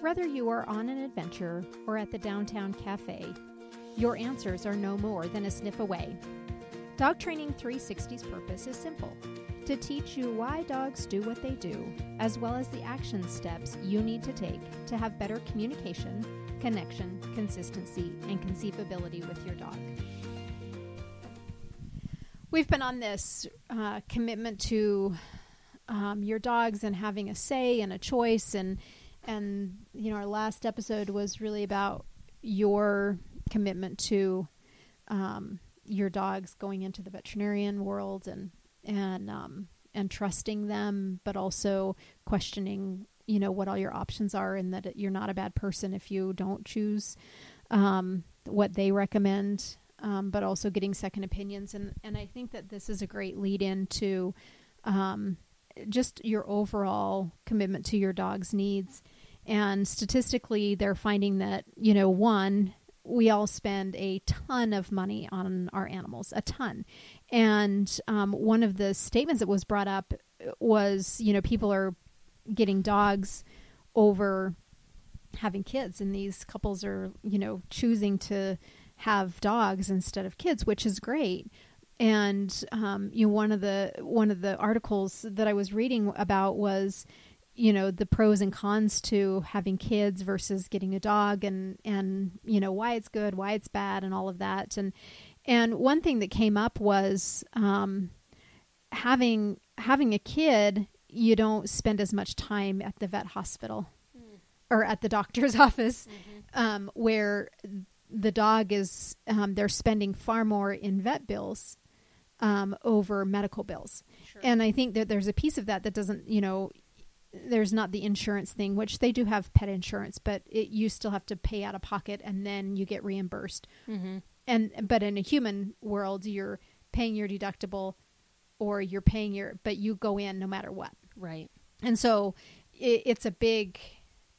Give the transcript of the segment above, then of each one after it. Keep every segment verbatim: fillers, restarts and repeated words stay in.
Whether you are on an adventure or at the downtown cafe, your answers are no more than a sniff away. Dog Training three sixty's purpose is simple: to teach you why dogs do what they do, as well as the action steps you need to take to have better communication, connection, consistency, and conceivability with your dog. We've been on this uh, commitment to um, your dogs and having a say and a choice, and and you know, our last episode was really about your commitment to um, your dogs going into the veterinarian world and and um, and trusting them, but also questioning, you know, what all your options are, and that you're not a bad person if you don't choose um, what they recommend, um, but also getting second opinions. And, and I think that this is a great lead in to um, just your overall commitment to your dog's needs. And statistically, they're finding that, you know, one, we all spend a ton of money on our animals, a ton. And um, one of the statements that was brought up was, you know, people are getting dogs over having kids, and these couples are, you know, choosing to have dogs instead of kids, which is great. And um, you know, one of the one of the articles that I was reading about was, you know, the pros and cons to having kids versus getting a dog, and, and, you know, why it's good, why it's bad, and all of that. And, and one thing that came up was, um, having, having a kid, you don't spend as much time at the vet hospital mm. or at the doctor's office, mm-hmm. um, where the dog is, um, they're spending far more in vet bills, um, over medical bills. Sure. And I think that there's a piece of that that doesn't, you know, there's not the insurance thing, which they do have pet insurance, but it, you still have to pay out of pocket and then you get reimbursed. Mm-hmm. And, but in a human world, you're paying your deductible or you're paying your, but you go in no matter what. Right. And so it, it's a big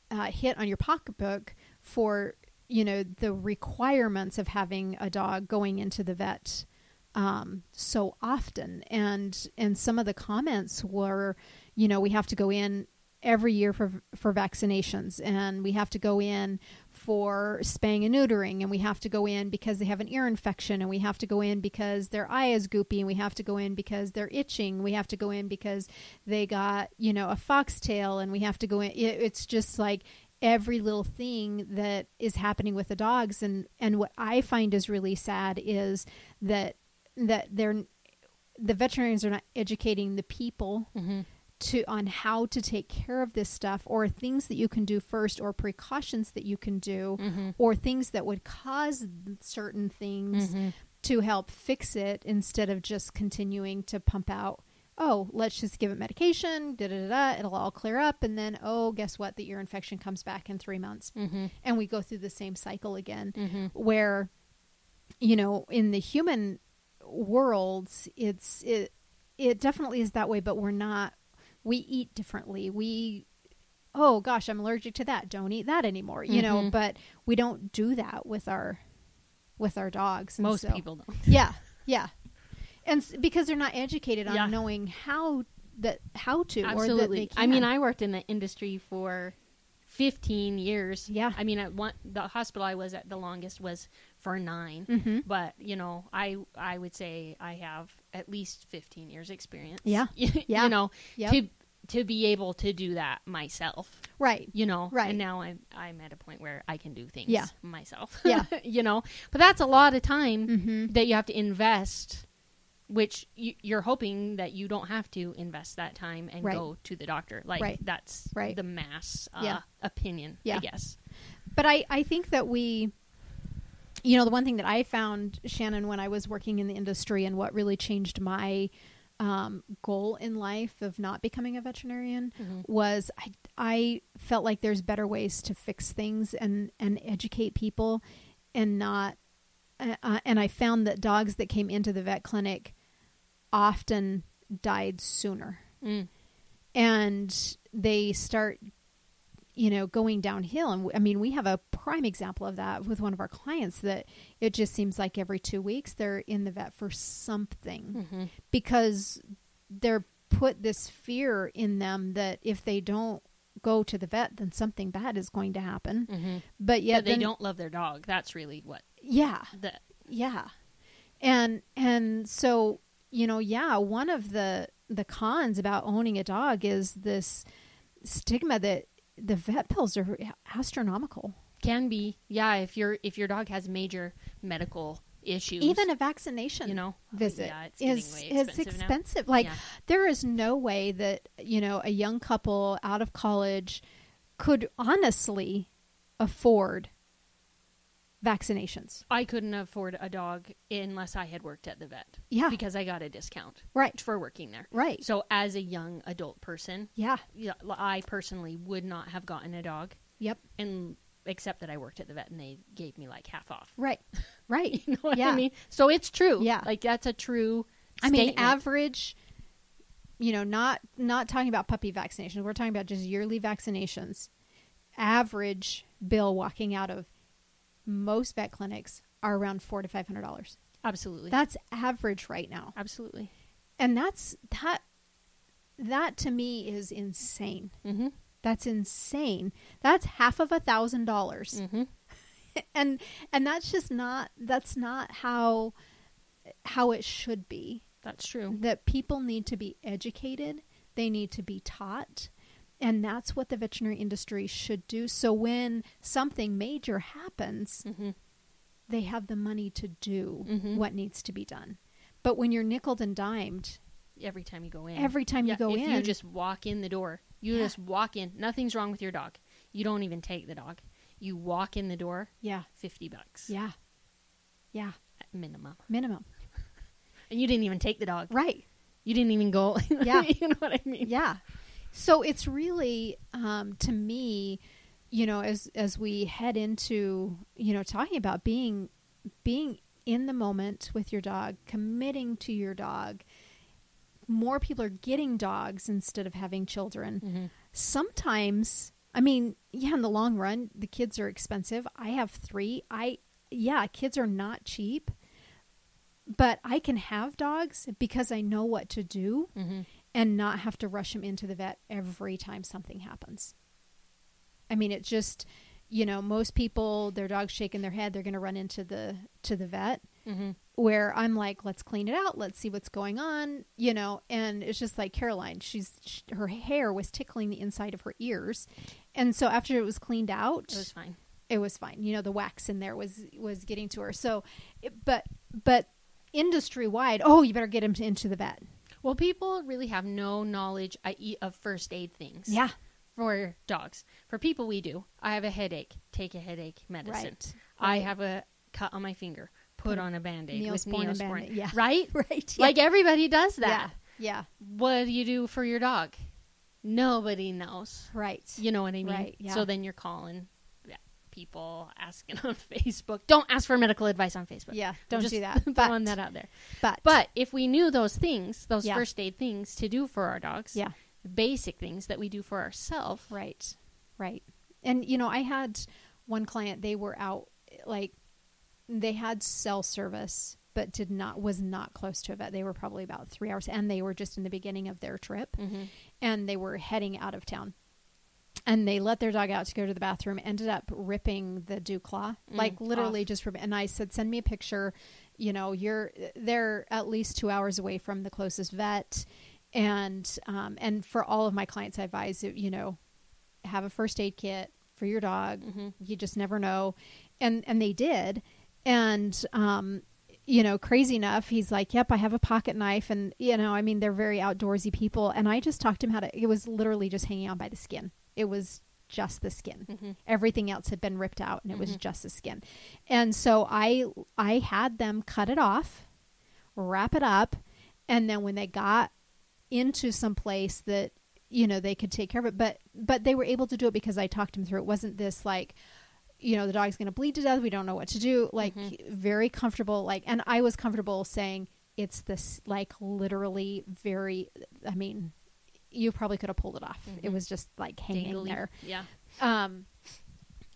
uh, hit on your pocketbook for, you know, the requirements of having a dog going into the vet um, so often. And, and some of the comments were, you know, we have to go in every year for, for vaccinations, and we have to go in for spaying and neutering, and we have to go in because they have an ear infection, and we have to go in because their eye is goopy, and we have to go in because they're itching. We have to go in because they got, you know, a foxtail, and we have to go in. It, it's just like every little thing that is happening with the dogs. And, and what I find is really sad is that, that they're, the veterinarians are not educating the people mm-hmm. to on how to take care of this stuff, or things that you can do first, or precautions that you can do, mm-hmm. or things that would cause certain things mm-hmm. to help fix it, instead of just continuing to pump out, oh, let's just give it medication, da da da, it'll all clear up, and then, oh, guess what, the ear infection comes back in three months, mm-hmm. and we go through the same cycle again, mm-hmm. where, you know, in the human world, it's it it definitely is that way, but we're not. We eat differently. We, oh gosh, I'm allergic to that. Don't eat that anymore. You mm-hmm. know, but we don't do that with our, with our dogs. And most so, people don't. Yeah. Yeah. And because they're not educated on yeah. knowing how that, how to, absolutely. Or that they can. I mean, I worked in the industry for fifteen years. Yeah. I mean, at one, the hospital I was at the longest was for nine, mm-hmm. but you know, I, I would say I have at least fifteen years experience. Yeah. yeah. You know, yep. to, to be able to do that myself. Right. You know, right. And now I'm, I'm at a point where I can do things yeah. myself, yeah. you know, but that's a lot of time mm-hmm. that you have to invest, which you, you're hoping that you don't have to invest that time and right. go to the doctor. Like right. that's right. the mass uh, yeah. opinion, yeah. I guess. But I, I think that we, you know, the one thing that I found, Shannon, when I was working in the industry, and what really changed my um, goal in life of not becoming a veterinarian mm-hmm. was I, I felt like there's better ways to fix things and, and educate people, and not, uh, and I found that dogs that came into the vet clinic often died sooner mm. and they start, you know, going downhill. And I mean, we have a prime example of that with one of our clients, that it just seems like every two weeks they're in the vet for something mm-hmm. because they're put this fear in them that if they don't go to the vet, then something bad is going to happen. Mm-hmm. But yet but they then, don't love their dog. That's really what. Yeah. The, yeah. And, and so, you know, yeah, one of the, the cons about owning a dog is this stigma that the vet bills are astronomical. Can be. Yeah. If you're, if your dog has major medical issues, even a vaccination, you know, visit yeah, it's is, way expensive is expensive. Now. Like yeah. there is no way that, you know, a young couple out of college could honestly afford vaccinations. I couldn't afford a dog unless I had worked at the vet. Yeah. Because I got a discount. Right. For working there. Right. So as a young adult person. Yeah. I personally would not have gotten a dog. Yep. And except that I worked at the vet and they gave me like half off. Right. Right. You know what yeah. I mean? So it's true. Yeah. Like that's a true statement. I mean, average, you know, not, not talking about puppy vaccinations. We're talking about just yearly vaccinations. Average bill walking out of most vet clinics are around four to five hundred dollars. Absolutely, that's average right now. Absolutely, and that's that. That to me is insane. Mm-hmm. That's insane. That's half of a thousand dollars, and and that's just not. That's not how how it should be. That's true. That people need to be educated. They need to be taught. And that's what the veterinary industry should do. So when something major happens, mm-hmm. they have the money to do mm-hmm. what needs to be done. But when you're nickeled and dimed. Every time you go in. Every time yeah, you go if in. If you just walk in the door. You yeah. just walk in. Nothing's wrong with your dog. You don't even take the dog. You walk in the door. Yeah. fifty bucks. Yeah. Yeah. At minimum. Minimum. And you didn't even take the dog. Right. You didn't even go. Yeah. You know what I mean? Yeah. So it's really, um, to me, you know, as, as we head into, you know, talking about being, being in the moment with your dog, committing to your dog, more people are getting dogs instead of having children. Mm-hmm. Sometimes, I mean, yeah, in the long run, the kids are expensive. I have three. I, yeah, kids are not cheap, but I can have dogs because I know what to do. Mm-hmm. And not have to rush him into the vet every time something happens. I mean, it just, you know, most people, their dog's shaking their head, they're going to run into the to the vet. Mm-hmm. Where I'm like, let's clean it out, let's see what's going on, you know. And it's just like Caroline, she's she, her hair was tickling the inside of her ears, and so after it was cleaned out, it was fine. It was fine. You know, the wax in there was was getting to her. So, but but industry wide, oh, you better get him to, into the vet. Well, people really have no knowledge, that is of first aid things. Yeah. For dogs. For people, we do. I have a headache. Take a headache medicine. Right. I right. have a cut on my finger. Put, Put on a Band-Aid Neosporin with Neosporin. Band-Aid. Yeah. Right? Right. Yeah. Like everybody does that. Yeah. Yeah. What do you do for your dog? Nobody knows. Right. You know what I mean? Right. Yeah. So then you're calling people, asking on Facebook. Don't ask for medical advice on Facebook. Yeah, don't just do that. But, throwing that out there. But but if we knew those things, those yeah. first aid things to do for our dogs, yeah, the basic things that we do for ourselves. Right, right. And, you know, I had one client, they were out, like, they had cell service, but did not, was not close to a vet. They were probably about three hours, and they were just in the beginning of their trip, mm-hmm. and they were heading out of town. And they let their dog out to go to the bathroom, ended up ripping the dew claw, mm, like literally off. just rip. And I said, send me a picture. You know, you're they're at least two hours away from the closest vet. And, um, and for all of my clients, I advise, you know, have a first aid kit for your dog. Mm-hmm. You just never know. And, and they did. And, um, you know, crazy enough, he's like, yep, I have a pocket knife. And, you know, I mean, they're very outdoorsy people. And I just talked to him how to, it was literally just hanging on by the skin. It was just the skin. Mm-hmm. Everything else had been ripped out, and it mm-hmm. was just the skin. And so I I had them cut it off, wrap it up, and then when they got into some place that, you know, they could take care of it. But but they were able to do it because I talked them through. It wasn't this like, you know, the dog's going to bleed to death. We don't know what to do. Like mm-hmm. very comfortable. Like, and I was comfortable saying it's this like literally very. I mean. You probably could have pulled it off. Mm-hmm. It was just like hanging Dangly. there. Yeah. Um,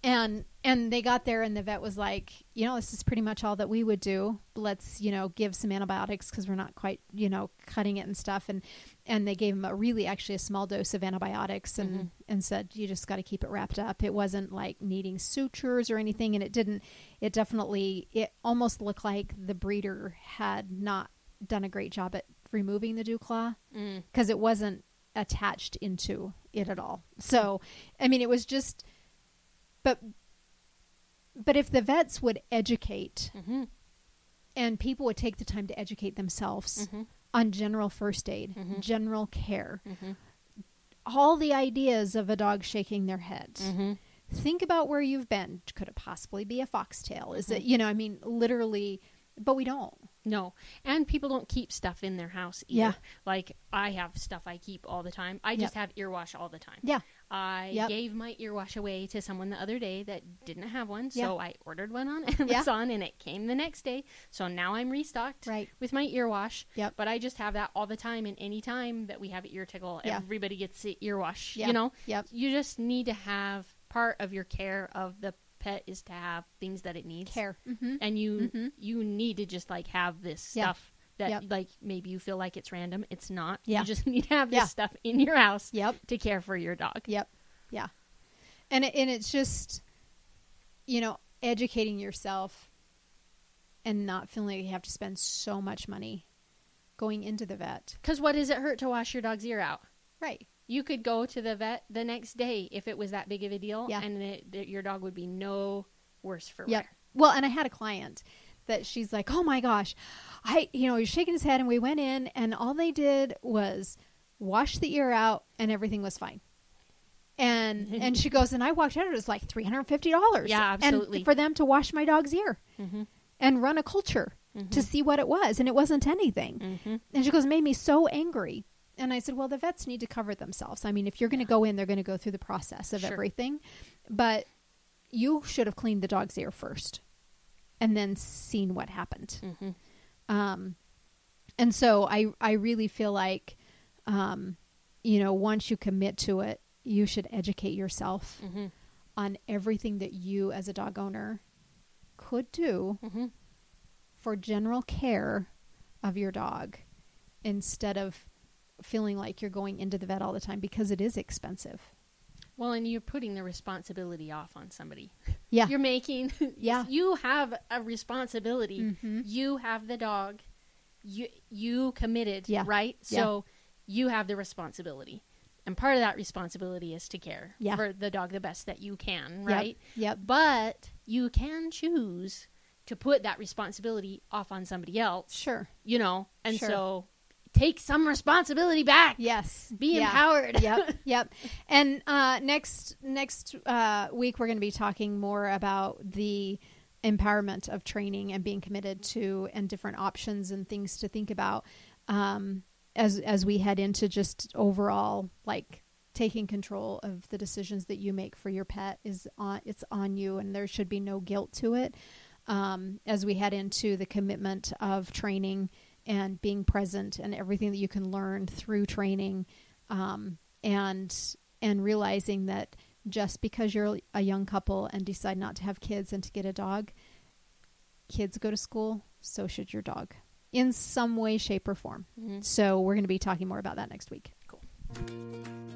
And and they got there and the vet was like, you know, this is pretty much all that we would do. Let's, you know, give some antibiotics because we're not quite, you know, cutting it and stuff. And and they gave him a really actually a small dose of antibiotics and, mm-hmm. and said, you just got to keep it wrapped up. It wasn't like needing sutures or anything. And it didn't, it definitely, it almost looked like the breeder had not done a great job at removing the dew claw because mm. it wasn't attached into it at all. So, I mean, it was just... But but if the vets would educate mm-hmm. and people would take the time to educate themselves mm-hmm. on general first aid, mm-hmm. general care, mm-hmm. all the ideas of a dog shaking their head, mm-hmm. think about where you've been. Could it possibly be a foxtail? Mm-hmm. Is it, you know, I mean, literally, but we don't. No. And people don't keep stuff in their house either. Yeah. Like, I have stuff I keep all the time. I just yep. have earwash all the time. Yeah. I yep. gave my earwash away to someone the other day that didn't have one. Yeah. So I ordered one on Amazon yeah. and it came the next day. So now I'm restocked right. with my earwash. Yep. But I just have that all the time. And any time that we have an ear tickle, yeah. everybody gets the earwash, yeah. you know? Yep. You just need to have part of your care of the pet is to have things that it needs care mm-hmm. and you mm-hmm. you need to just like have this yeah. stuff that yep. like maybe you feel like it's random, it's not yeah. you just need to have this yeah. stuff in your house yep. to care for your dog yep yeah and it, and it's just, you know, educating yourself and not feeling like you have to spend so much money going into the vet, because what does it hurt to wash your dog's ear out? Right. You could go to the vet the next day if it was that big of a deal, yeah. and it, it, your dog would be no worse for yep. wear. Well, and I had a client that she's like, oh my gosh, I, you know, he was shaking his head, and we went in, and all they did was wash the ear out, and everything was fine. And and she goes, and I walked out, and it was like three hundred fifty dollars. Yeah, absolutely. And for them to wash my dog's ear mm-hmm. and run a culture mm-hmm. to see what it was, and it wasn't anything. Mm-hmm. And she goes, it made me so angry. And I said, well, the vets need to cover themselves. I mean, if you're going to yeah. go in, they're going to go through the process of sure. everything. But you should have cleaned the dog's ear first and then seen what happened. Mm-hmm. Um, and so I, I really feel like, um, you know, once you commit to it, you should educate yourself mm-hmm. on everything that you as a dog owner could do mm-hmm. for general care of your dog instead of feeling like you're going into the vet all the time, because it is expensive. Well, and you're putting the responsibility off on somebody. Yeah. You're making, yeah. you have a responsibility. Mm-hmm. You have the dog. You, you committed, yeah. right? Yeah. So you have the responsibility. And part of that responsibility is to care yeah. for the dog the best that you can, right? Yep. Yep. But you can choose to put that responsibility off on somebody else. Sure. You know, and sure. so... take some responsibility back. Yes. Be yeah. empowered. Yep. Yep. And uh, next next uh, week, we're going to be talking more about the empowerment of training and being committed to, and different options and things to think about um, as as we head into just overall, like, taking control of the decisions that you make for your pet is on it's on you, and there should be no guilt to it. Um, as we head into the commitment of training and being present and everything that you can learn through training, um, and and realizing that just because you're a young couple and decide not to have kids and to get a dog, kids go to school, so should your dog in some way, shape, or form. Mm-hmm. So we're going to be talking more about that next week. Cool.